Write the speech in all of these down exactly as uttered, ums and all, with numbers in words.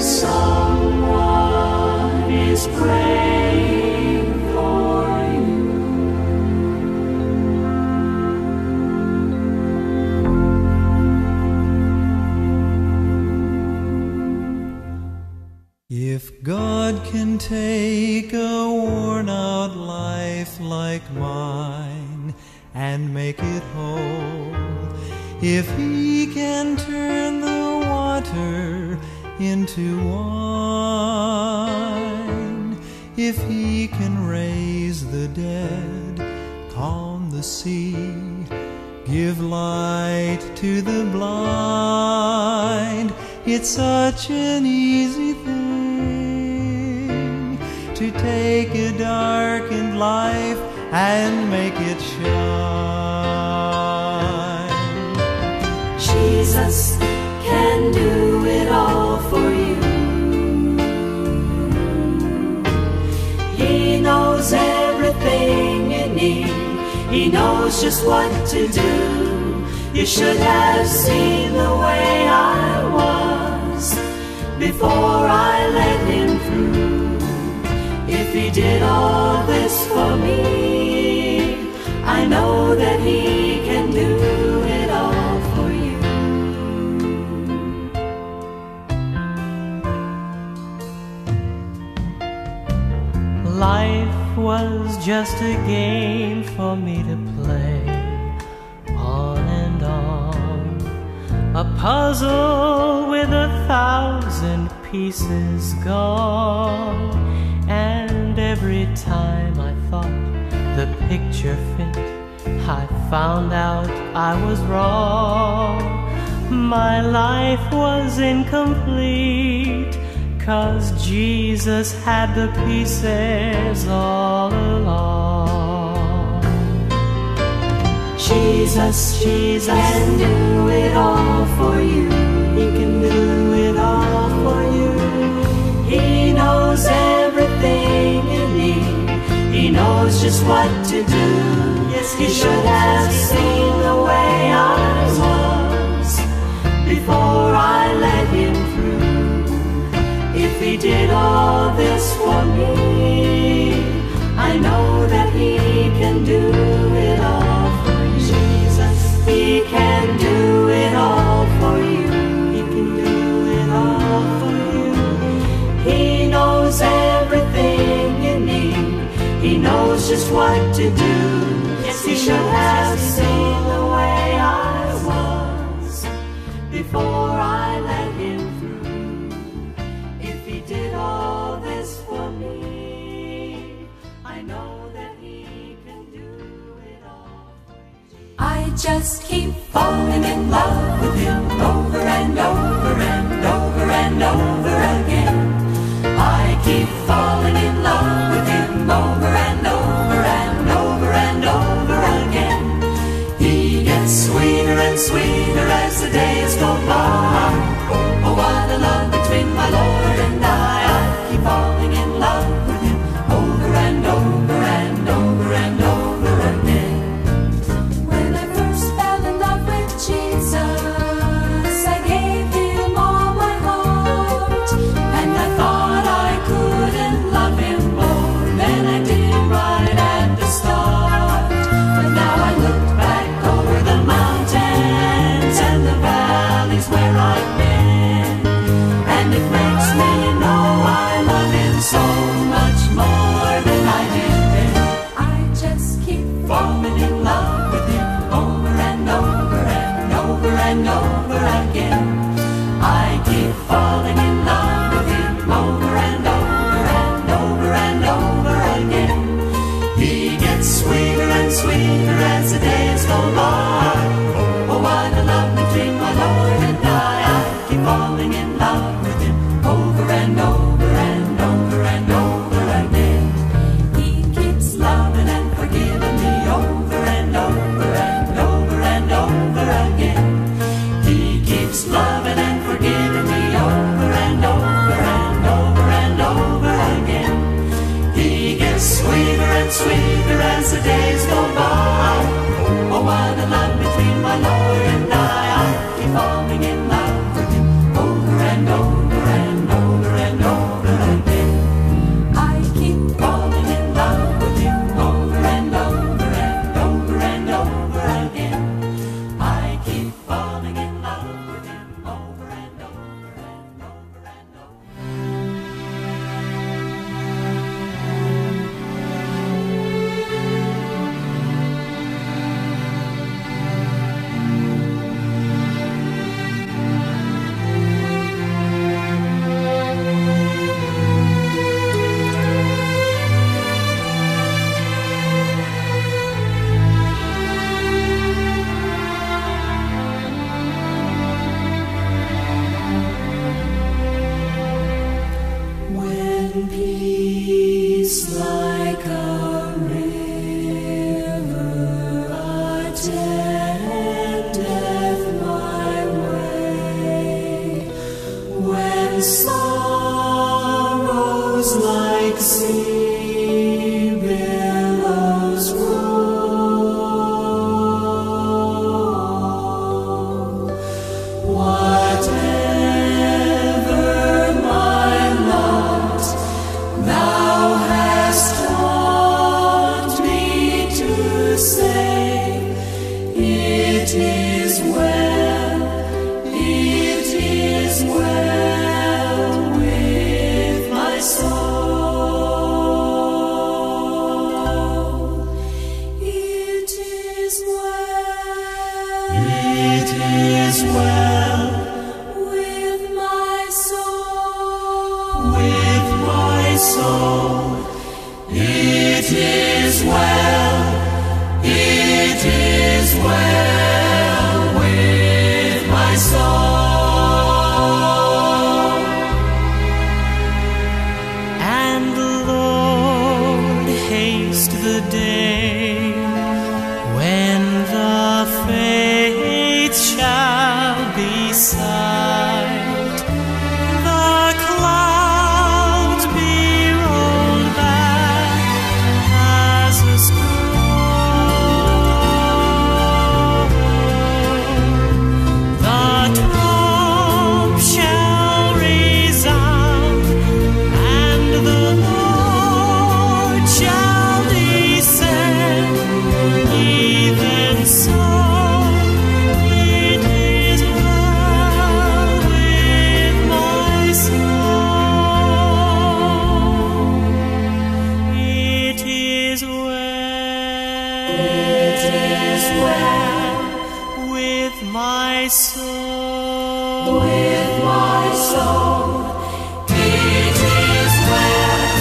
someone is praying for you. If God can take a worn-out life like mine and make it whole, if He can turn the water into wine, if He can raise the dead, calm the sea, give light to the blind, it's such an easy thing to take a darkened life and make it shine. Jesus can do it all for you. He knows everything you need. He knows just what to do. You should have seen the way I was before I let Him through. If He did all this for me, I know that He can do it all. Life was just a game for me to play, on and on, a puzzle with a thousand pieces gone. And every time I thought the picture fit, I found out I was wrong. My life was incomplete, 'cause Jesus had the pieces all along. Jesus, Jesus can do it all for you. He can do it all for you. He knows everything you need. He knows just what to do. Yes, He should have seen the way I was before I let Him through. If He did all this for me, I know that He can do it all for you. Jesus, He can do it all for you. He can do it all for you. He knows everything you need. He knows just what to do. Yes, He should have seen the way I was before I let Him through. I just keep falling in love with Him, over and over and over and over again. I keep falling in love with Him, over and over and over and over again. He gets sweeter and sweeter as the days go by. Oh, what a love between my Lord and I. I keep falling in love with Him, over and over and over and over. Falling in love with Him, over and over and over. sorrows like sea billows roll. Whatever my lot, thou hast taught me to say, it is well, it is well. It is well with my soul, with my soul. It is well, it is well with my soul. And the Lord haste the day when the faith shall be silent, the clouds be rolled back as a scroll, the trump shall resound, and the Lord shall descend, even so. With my soul, it is well,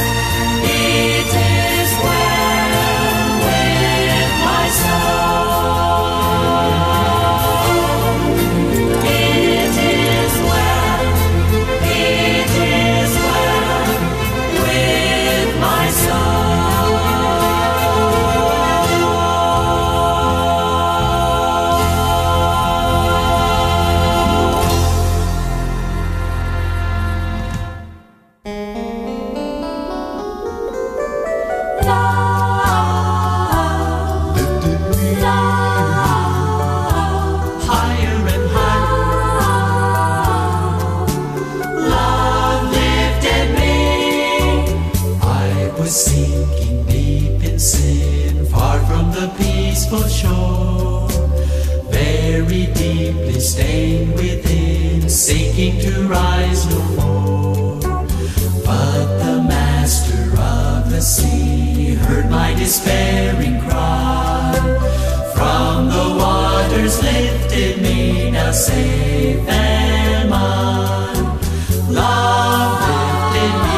it is well with my soul. It is well, it is well with my soul. Sinking deep in sin, far from the peaceful shore, very deeply stained within, seeking to rise no more. But the master of the sea heard my despairing cry, from the waters lifted me, now safe am I. Love lifted me.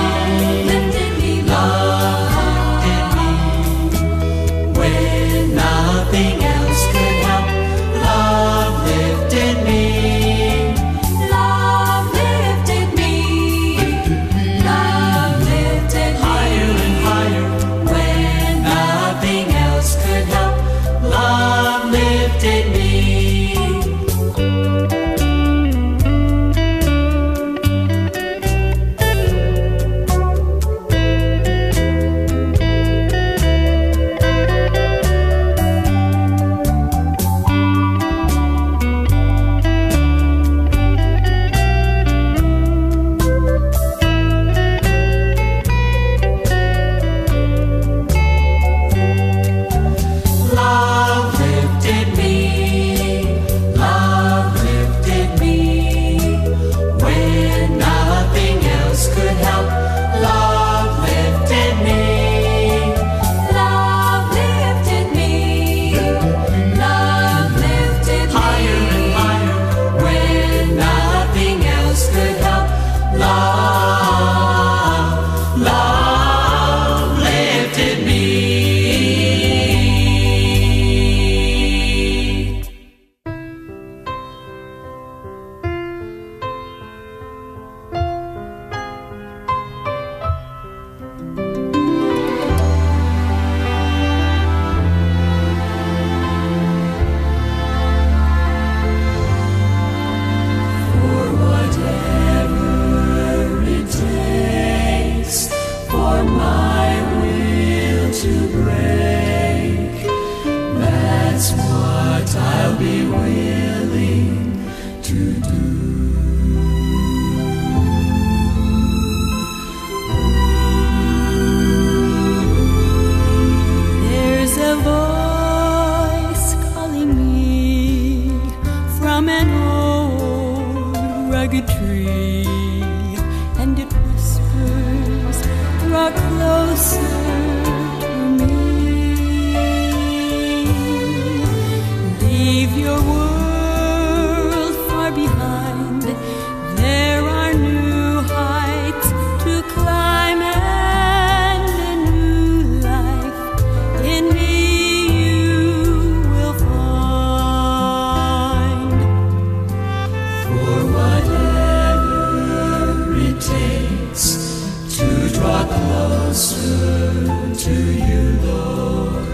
like a tree, and it whispers, draw closer to me. Leave your world far behind, there are new heights to climb and a new life in me you will find. For whatever it takes to draw closer to you, Lord,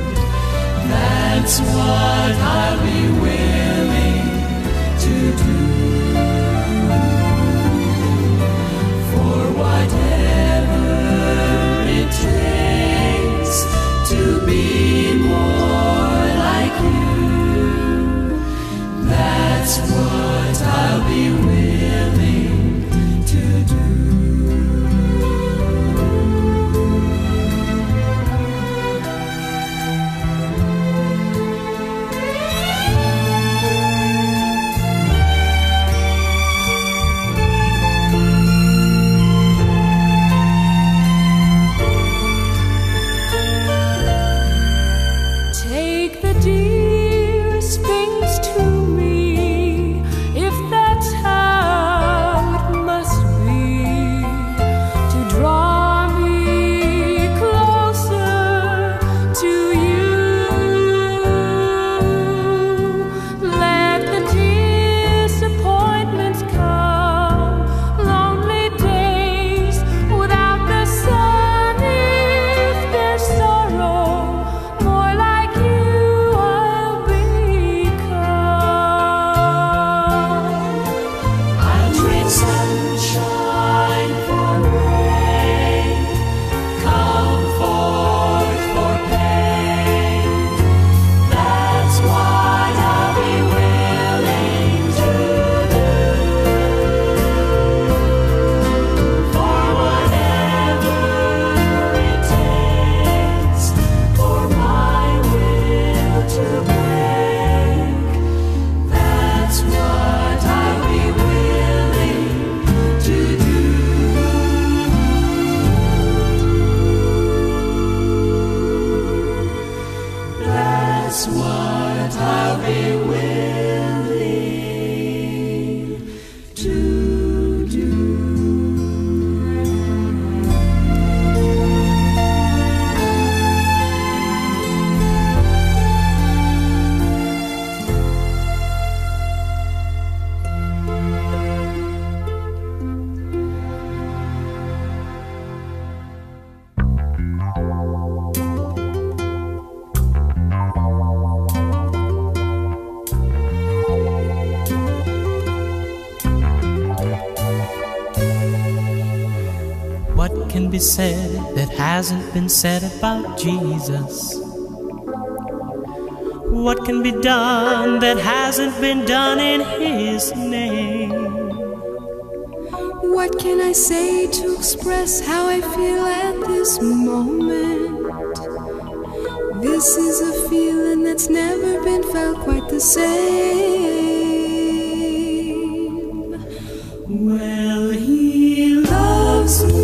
that's what I'll be willing to do. That's what I'll be willing to do. What can be said that hasn't been said about Jesus? What can be done that hasn't been done in His name? What can I say to express how I feel at this moment? This is a feeling that's never been felt quite the same. Well, He loves me,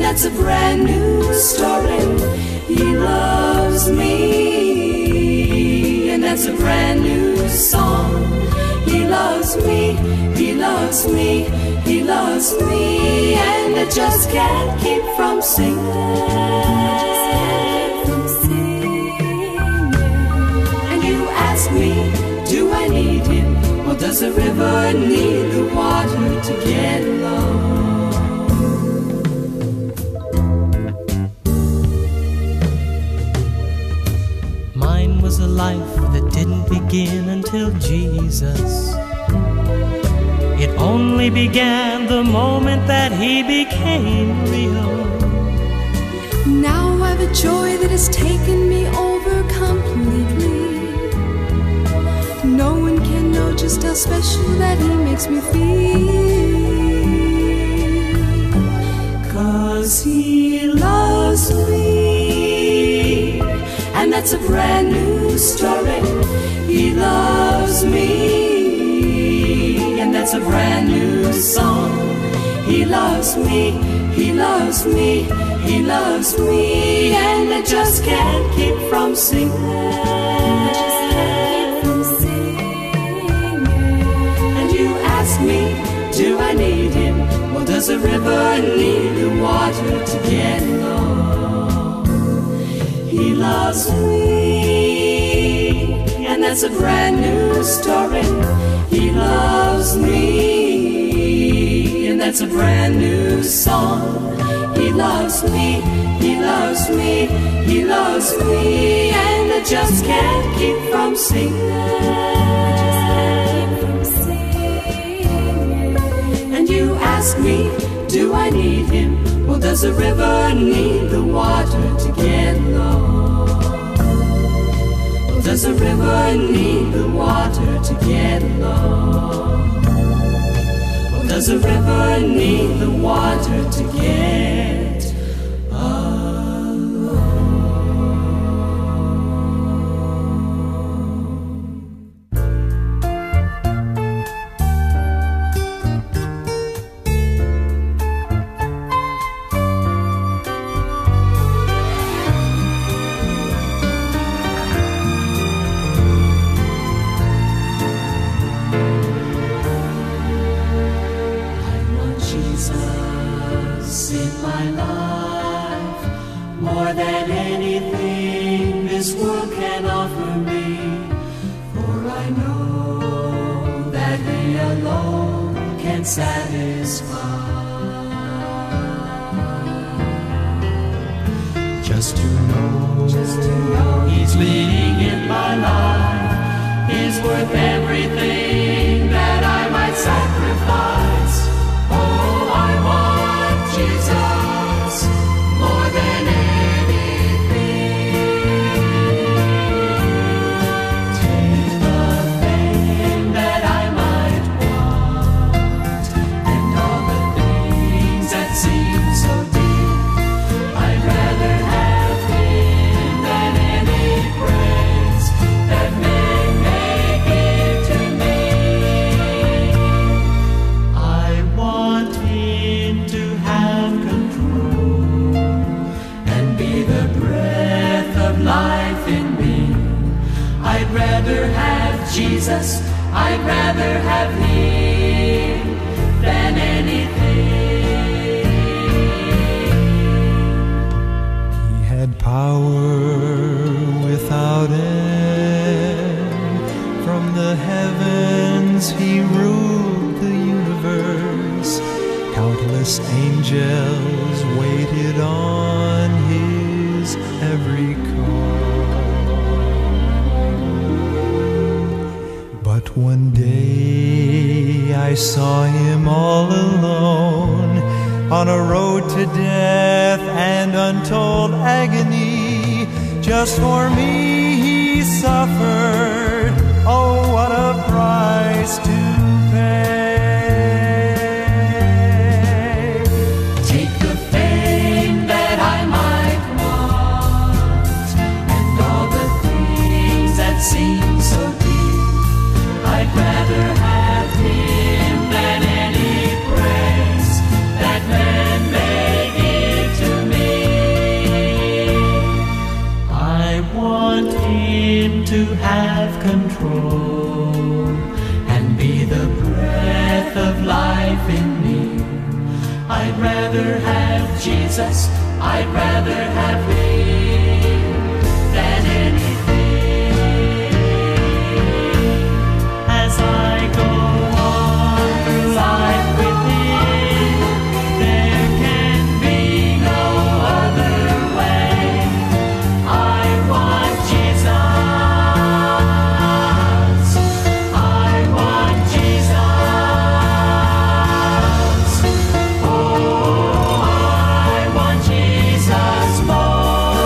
that's a brand new story. He loves me, and that's a brand new song. He loves me, He loves me, He loves me, and I just can't keep from singing. And you ask me, do I need Him, or does a river need the water to get along? A life that didn't begin until Jesus. It only began the moment that He became real. Now I've a joy that has taken me over completely. No one can know just how special that He makes me feel, 'cause He loves me, and that's a brand new story. He loves me, hears a brand new song. He loves me, he loves me, he loves me, and I just can't keep from singing. I just can't keep from singing. And you ask me, do I need him? Or does a river need the water to get along? He loves me, and that's a brand new story. He loves me, and that's a brand new song. He loves me, he loves me, he loves me, and I just can't keep from singing. I just can't keep from singing. And you ask me, do I need him? Well, does a river need the water to get along? Well, does a river need the water to get along? Does a river need the water to get along? Jesus in my life, more than anything this world can offer me, for I know that He alone can satisfy. Just to know, just to know He's leading in my life is worth everything that I might sacrifice. Oh, I want Jesus more than anything. Take the fame that I might want and all the things that seem so deep. I'd rather have Him than any praise that men may give to me. I want to have control and be the breath of life in me. I'd rather have Jesus, I'd rather have Him than anything. He had power without end. From the heavens He ruled the universe. Countless angels waited on His every call. But one day I saw Him all alone, on a road to death and untold agony. Just for me He suffered. Oh, what a price to pay. Seems so deep. I'd rather have Him than any praise that man may give to me. I want Him to have control and be the breath of life in me. I'd rather have Jesus, I'd rather have Him than any. I go on through life with Him. There can be no other way. I want Jesus. I want Jesus. Oh, I want Jesus more.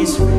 Listen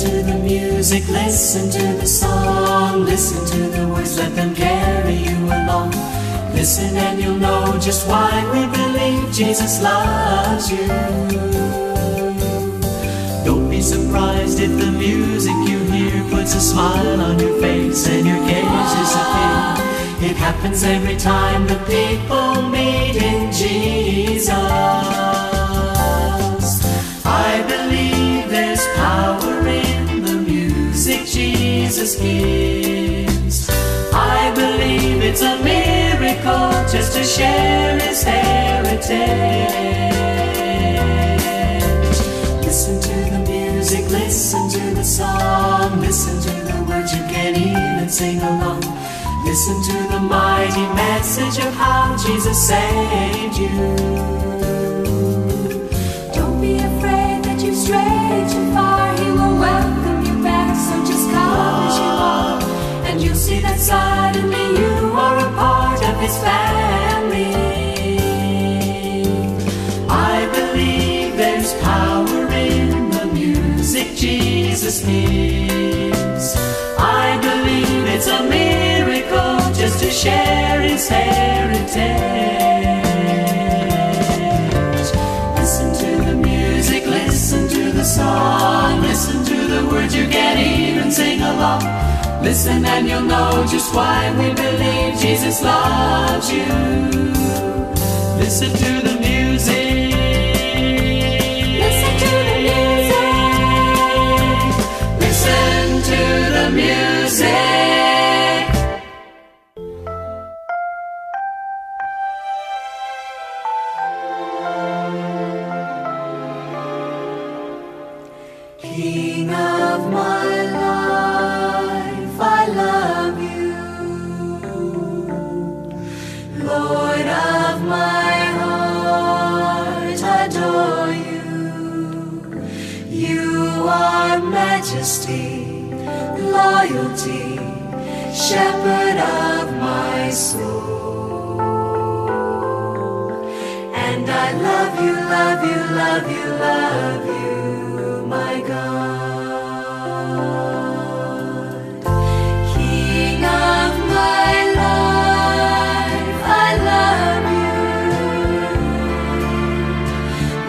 to the music, listen to the song, listen to the words, let them carry you along. Listen and you'll know just why we believe Jesus loves you. Don't be surprised if the music you hear puts a smile on your face and your cares disappear. It happens every time the people meet in Jesus. I believe there's power in the music Jesus gives. I believe it's a miracle just to share His heritage. Listen to the music, listen to the song, listen to the words, you can even sing along. Listen to the mighty message of how Jesus saved you. Don't be afraid that you've strayed too far, He will welcome you back, so just come as you are. And you'll see that suddenly you are a part of His family. I believe there's power in the music Jesus gives. I believe it's a miracle just to share His heritage. Listen to the music, listen to the song, listen to the words, you can even sing along. Listen and you'll know just why we believe Jesus loves you. Listen to the music. Listen to the music. Listen to the music. Loyalty, shepherd of my soul. love you, love you, my God. King of my life, I love you.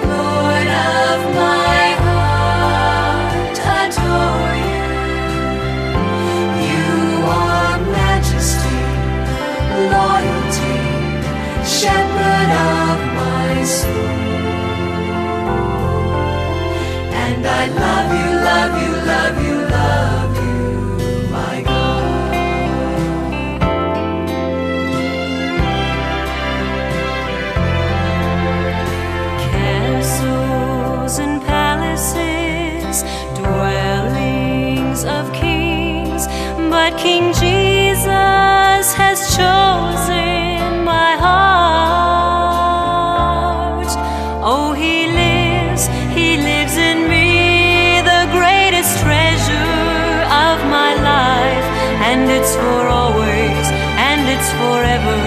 Lord of my heart, adore you. You are majesty, loyalty, shepherd of my soul. And I love you, love you, love you, love you, my God. Castles and palaces, dwellings of kings, but King Jesus has chosen my heart. Oh, he lives, he lives in me. And it's for always, and it's forever,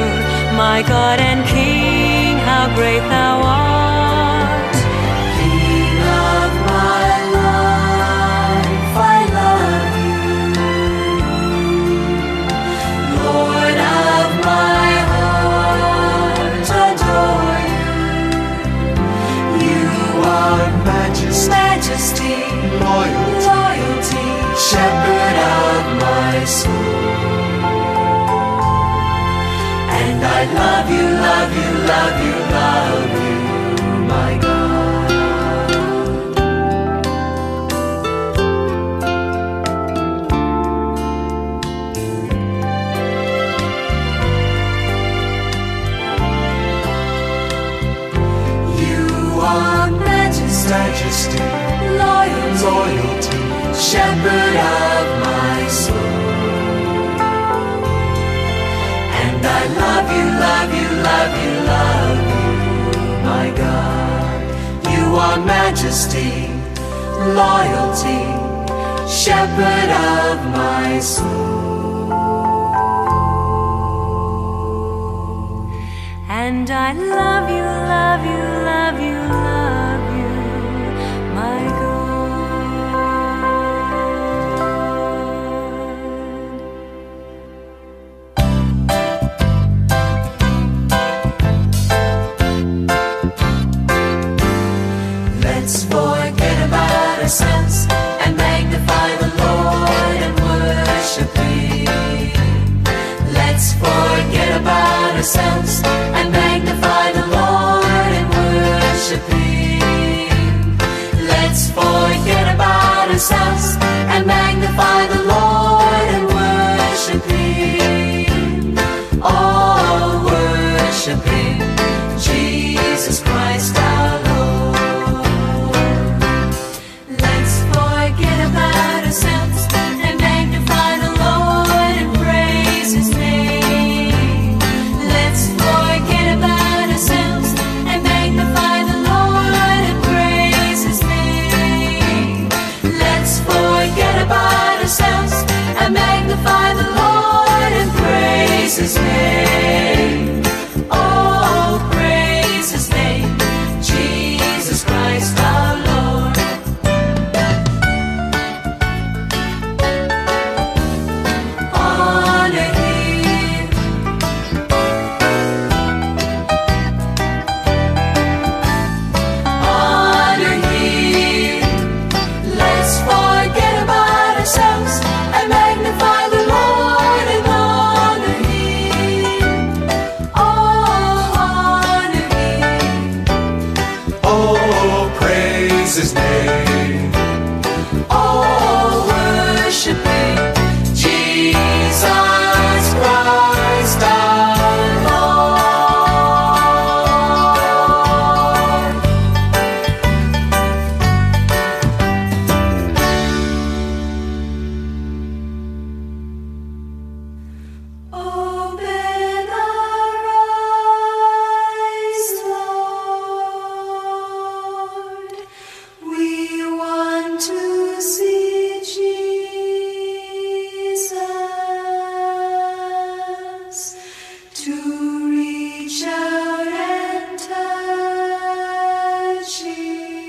my God and King, how great thou art. King of my life, I love you. Lord of my heart, adore you. You are majesty, majesty, loyalty, loyalty, shepherd of my soul. And I love you, love you, love you, love you, my God. You are majesty, majesty, loyalty, loyalty, shepherd of my soul. And I love you, love you, love you, love you, my God. You are majesty, loyalty, shepherd of my soul. And I love you, love you, love you, love you, my God. Let's forget about ourselves and magnify the Lord and worship Him. Let's forget about ourselves and magnify the Lord and worship Him. Let's forget about ourselves and magnify the Lord and worship Him. Oh, worship Him, Jesus Christ our Lord. Praise His name, oh, praise His name, Jesus Christ our Lord. Honor Him. Honor Him. Let's forget about ourselves and magnify the Lord and honor Him. His name. Oh, worshiping Jesus Christ our Lord. Open our eyes, Lord. We want to see Jesus, to reach out and touch Him.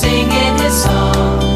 Singing his song.